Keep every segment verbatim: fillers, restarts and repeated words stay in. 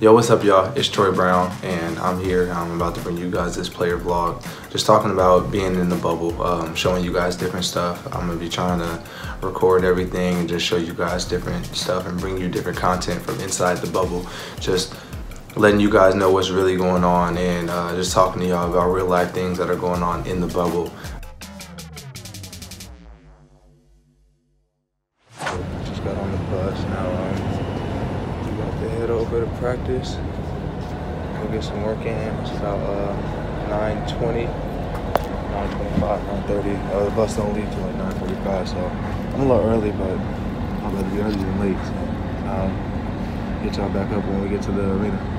Yo, what's up y'all, it's Troy Brown and I'm here. I'm about to bring you guys this player vlog. Just talking about being in the bubble, um, showing you guys different stuff. I'm gonna be trying to record everything and just show you guys different stuff and bring you different content from inside the bubble. Just letting you guys know what's really going on and uh, just talking to y'all about real life things that are going on in the bubble. Just got on the bus now. Um, Head over to practice. Go get some work in. It's about uh, nine twenty, nine twenty-five, nine thirty. Uh, the bus don't leave till like nine forty-five, so I'm a little early, but I'm about to be early than late. So um, get y'all back up when we get to the arena.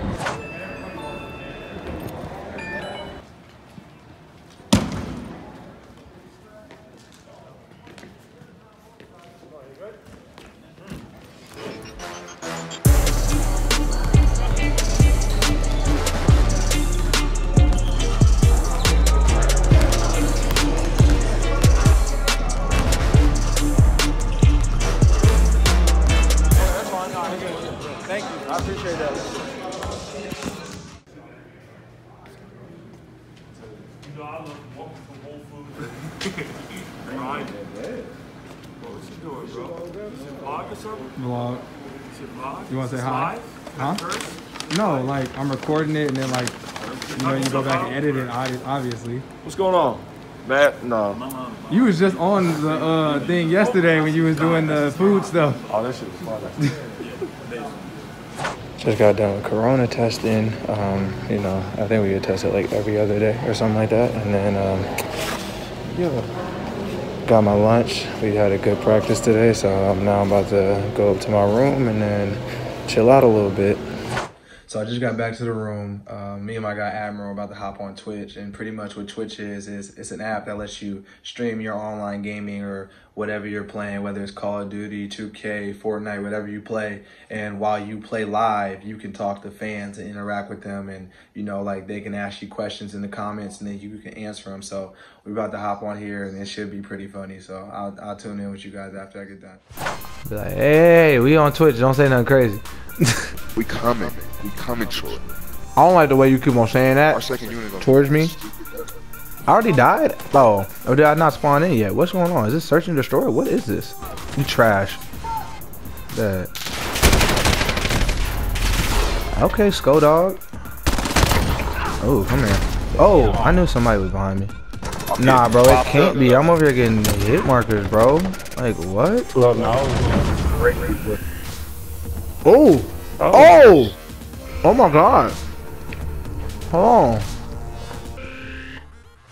Vlog. You want to say hi? Huh? No, like I'm recording it and then like you know you go back and edit it obviously. What's going on, Matt? No. You was just on the uh, thing yesterday when you was doing the food stuff. Oh, that shit was fun. Just got done with Corona testing. Um, you know, I think we get tested like every other day or something like that, and then um, yeah. Got my lunch. We had a good practice today, so I'm now about to go up to my room and then chill out a little bit. So I just got back to the room. Uh, me and my guy Admiral are about to hop on Twitch, and pretty much what Twitch is is it's an app that lets you stream your online gaming or whatever you're playing, whether it's Call of Duty, two K, Fortnite, whatever you play. And while you play live, you can talk to fans and interact with them. And, you know, like they can ask you questions in the comments and then you can answer them. So we're about to hop on here and it should be pretty funny. So I'll, I'll tune in with you guys after I get done. Be like, hey, we on Twitch. Don't say nothing crazy. We coming. We coming, Troy. I don't like the way you keep on saying that Our second unit towards me. I already died? Oh, oh, did I not spawn in yet? What's going on? Is this search and destroy? What is this? You trash. That. Okay, Skull Dog. Oh, come here. Oh, I knew somebody was behind me. Nah, bro, it can't be. I'm over here getting hit markers, bro. Like, what? Oh! Oh! Oh my god. Hold on.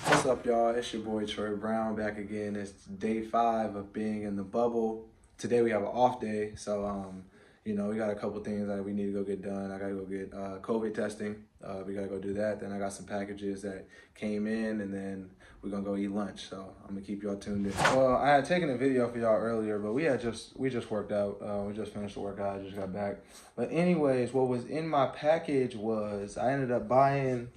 What's up, y'all? It's your boy Troy Brown back again. It's day five of being in the bubble. Today we have an off day, so um, you know we got a couple things that we need to go get done. I gotta go get uh, COVID testing. Uh, we gotta go do that. Then I got some packages that came in, and then we're gonna go eat lunch. So I'm gonna keep y'all tuned in. Well, I had taken a video for y'all earlier, but we had just we just worked out. Uh, we just finished the workout. I just got back. But anyways, what was in my package was I ended up buying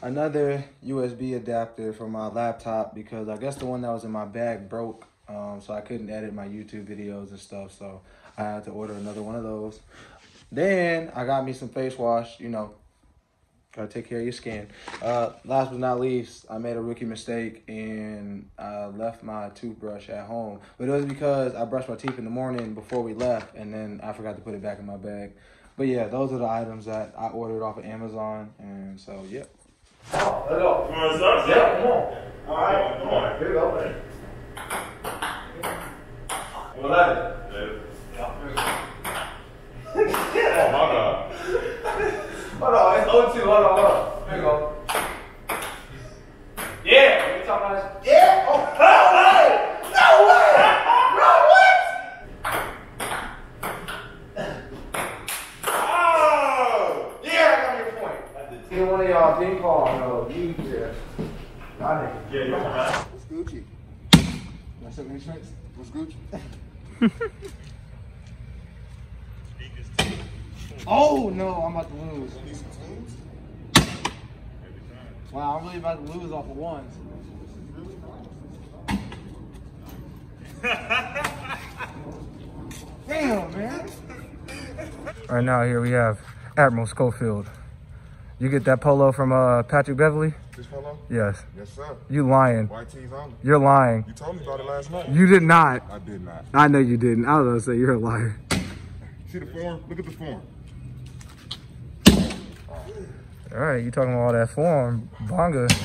another U S B adapter for my laptop because I guess the one that was in my bag broke, um, so I couldn't edit my YouTube videos and stuff, so I had to order another one of those. Then I got me some face wash, you know, gotta take care of your skin. Uh, last but not least, I made a rookie mistake and I left my toothbrush at home, but it was because I brushed my teeth in the morning before we left and then I forgot to put it back in my bag. But yeah, those are the items that I ordered off of Amazon, and so yeah. Let's go. You want to start? Yeah, come on. All right, come on. Here we go. What was that? Yeah. Oh, my God. Hold on, it's O two. Hold on, hold on. Here we go. Yeah. You talking about this? Yeah. Oh, no way. No way. Didn't call, no, you, yeah. My nigga. Yeah, you're right. What's Gucci? That's something that makes sense. What's Gucci? Oh, no, I'm about to lose. Wow, I'm really about to lose off of ones. Damn, man. Right now here we have Admiral Schofield. You get that polo from uh, Patrick Beverly? This polo? Yes. Yes, sir. You lying. Y T's on it. You're lying. You told me about it last night. You did not. I did not. I know you didn't. I was going to say you're a liar. See the form? Look at the form. All right, you talking about all that form, Bonga. What you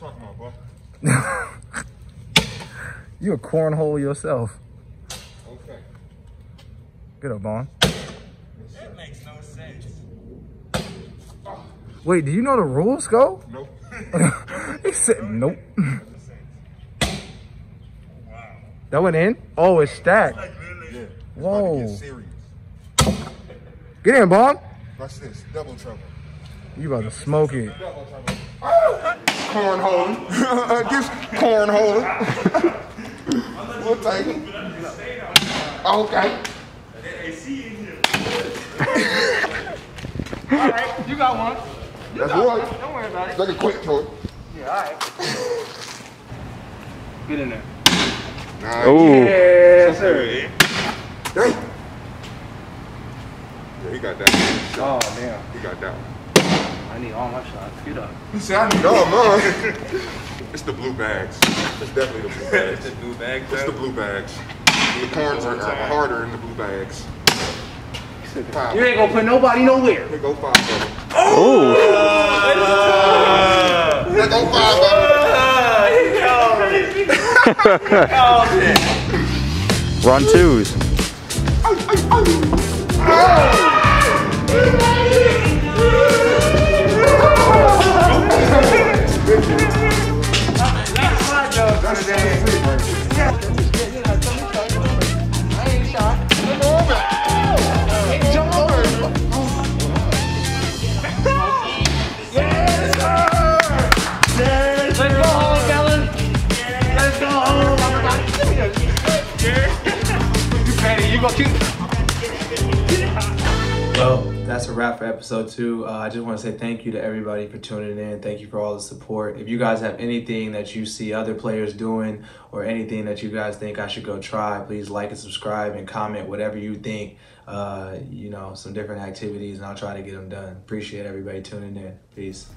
talking about, bro? You a cornhole yourself. Okay. Get up, Bon. That makes no sense. Wait, do you know the rules, Sco? Nope. He said nope. Wow. That went in? Oh, it's stacked. Like, really? Yeah. Whoa. It's about to get serious. Get in, Bon. Watch this, double trouble. You about to smoke it. Cornhole. Just cornhole. We'll take it. Okay. All right, you got one. You That's got one. One. Don't worry about it. Take a quick toy. Yeah, all right. Get in there. Nice. Ooh. Yes, sir. Dang. Yeah, he got that. Oh, damn. He got that one. I need all my shots. Get up. You see, I need all mine. It's the blue bags. It's definitely the blue bags. It's the blue bags. It's the blue bags. The corns are harder in the blue bags. Five. You ain't gonna put nobody nowhere. Here go five of them. Oh! Uh, Here go five of them. Uh, Run twos. Oh, oh, oh. Oh. Well, that's a wrap for episode two. Uh, I just want to say thank you to everybody for tuning in. Thank you for all the support. If you guys have anything that you see other players doing or anything that you guys think I should go try, please like and subscribe and comment whatever you think, uh, you know, some different activities, and I'll try to get them done. Appreciate everybody tuning in. Peace.